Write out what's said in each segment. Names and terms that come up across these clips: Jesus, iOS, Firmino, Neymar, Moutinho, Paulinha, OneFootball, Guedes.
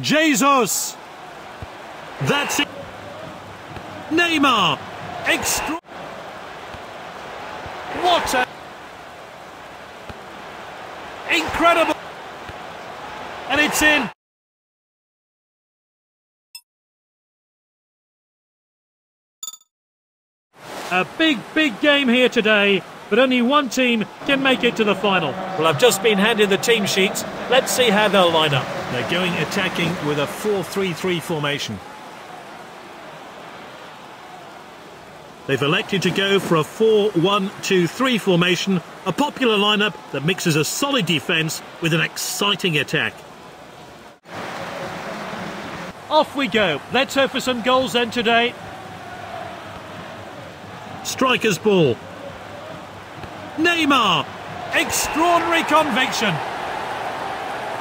Jesus. That's it. Neymar. Extra. What a... incredible. And it's in. A big, big game here today, but only one team can make it to the final. Well, I've just been handed the team sheets. Let's see how they'll line up. They're going attacking with a 4-3-3 formation. They've elected to go for a 4-1-2-3 formation, a popular lineup that mixes a solid defence with an exciting attack. Off we go. Let's hope for some goals then today. Striker's ball. Neymar. Extraordinary conviction.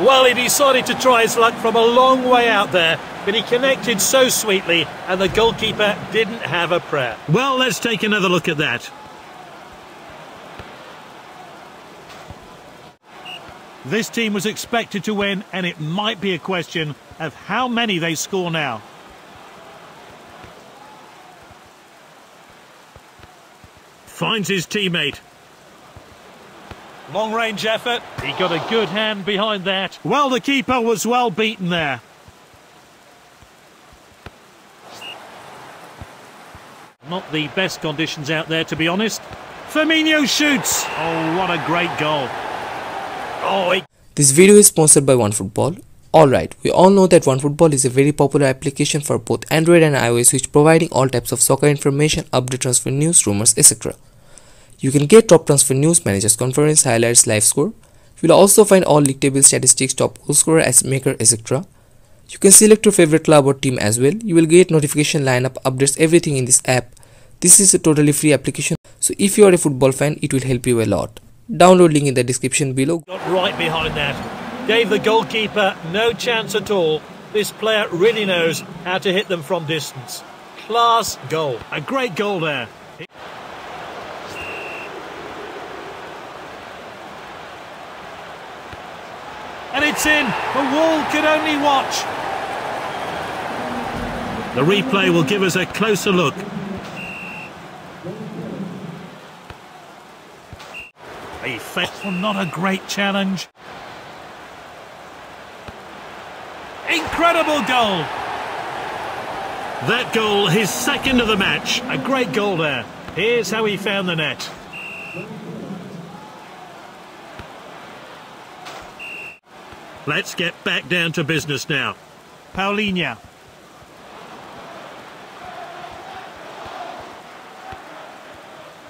Well, he decided to try his luck from a long way out there, but he connected so sweetly and the goalkeeper didn't have a prayer. Well, let's take another look at that. This team was expected to win, and it might be a question of how many they score now. Finds his teammate. Long-range effort. He got a good hand behind that. Well, the keeper was well beaten there. Not the best conditions out there, to be honest. Firmino shoots. Oh, what a great goal. Oh, this video is sponsored by OneFootball. Alright, we all know that OneFootball is a very popular application for both Android and iOS, which providing all types of soccer information, update transfer news, rumors, etc. You can get top transfer news, managers conference, highlights, live score. You will also find all league table statistics, top goal scorer, as maker, etc. You can select your favorite club or team as well. You will get notification, lineup, updates, everything in this app. This is a totally free application, so if you are a football fan, it will help you a lot. Download link in the description below. Got right behind that. Gave the goalkeeper no chance at all. This player really knows how to hit them from distance. Class goal. A great goal there. And it's in. The wall could only watch. The replay will give us a closer look. A faithful, not a great challenge. Incredible goal. That goal, his second of the match. A great goal there. Here's how he found the net. Let's get back down to business now. Paulinha.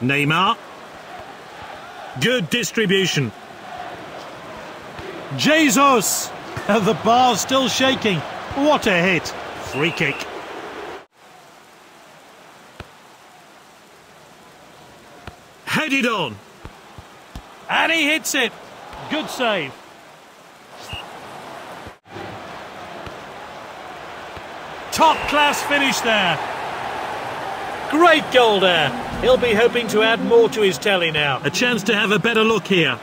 Neymar. Good distribution. Jesus. The bar's still shaking. What a hit. Free kick. Headed on. And he hits it. Good save. Top class finish there. Great goal there. He'll be hoping to add more to his tally now. A chance to have a better look here.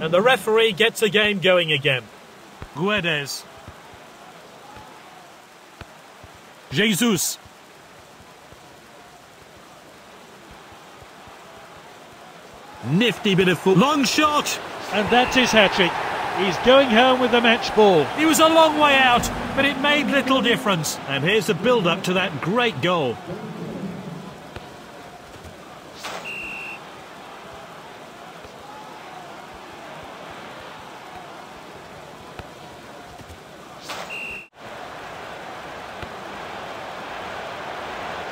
And the referee gets the game going again. Guedes. Jesus. Nifty bit of foot. Long shot. And that's his hat-trick. He's going home with the match ball. He was a long way out, but it made little difference. And here's the build-up to that great goal.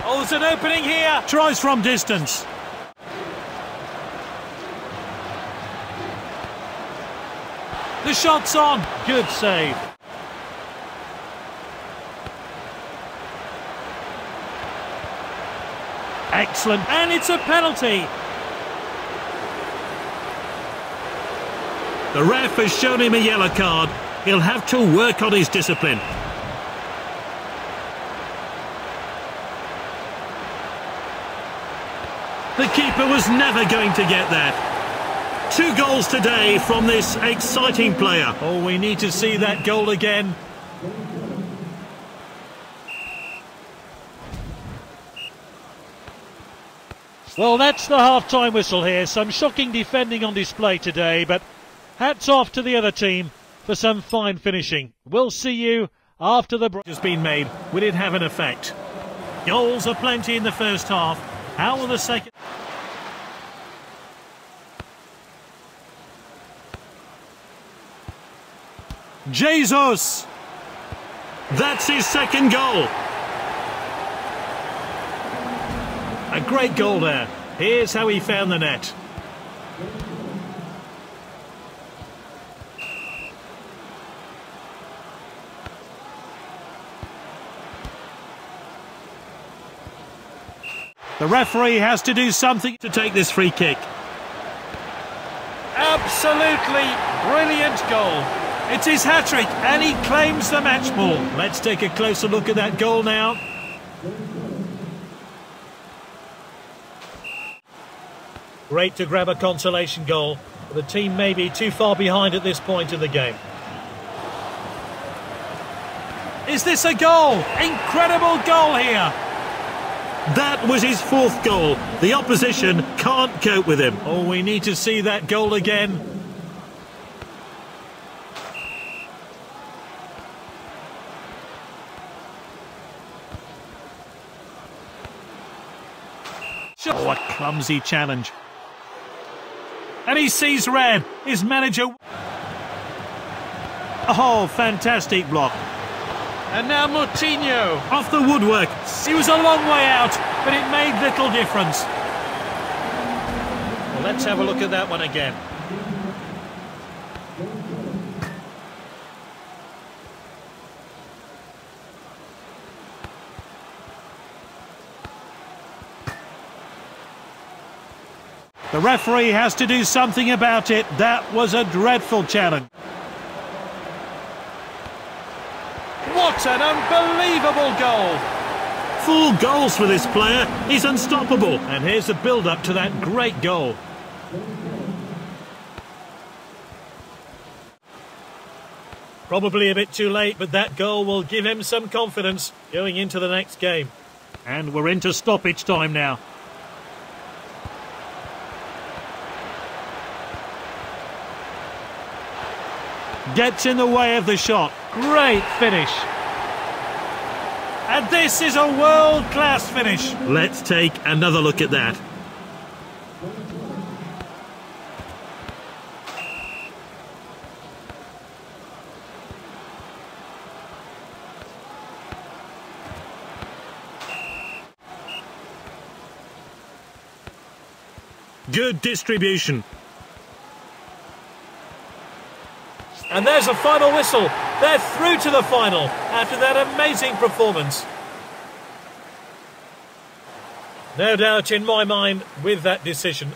Oh, there's an opening here. Tries from distance. The shot's on. Good save. Excellent. And it's a penalty. The ref has shown him a yellow card. He'll have to work on his discipline. The keeper was never going to get that. Two goals today from this exciting player. Oh, we need to see that goal again. Well, that's the half-time whistle here. Some shocking defending on display today, but hats off to the other team for some fine finishing. We'll see you after the break has been made. Will it have an effect? Goals are plenty in the first half. How will the second? Jesus! That's his second goal. A great goal there. Here's how he found the net. The referee has to do something to take this free kick. Absolutely brilliant goal. It's his hat-trick and he claims the match ball. Let's take a closer look at that goal now. Great to grab a consolation goal. The team may be too far behind at this point in the game. Is this a goal? Incredible goal here. That was his fourth goal. The opposition can't cope with him. Oh, we need to see that goal again. Oh, a clumsy challenge. And he sees red. His manager... Oh, fantastic block. And now Moutinho. Off the woodwork. He was a long way out, but it made little difference. Well, let's have a look at that one again. The referee has to do something about it. That was a dreadful challenge. What an unbelievable goal. 4 goals for this player. He's unstoppable. And here's the build-up to that great goal. Probably a bit too late, but that goal will give him some confidence going into the next game. And we're into stoppage time now. Gets in the way of the shot. Great finish. And this is a world-class finish. Let's take another look at that. Good distribution. And there's a final whistle. They're through to the final after that amazing performance. No doubt in my mind with that decision.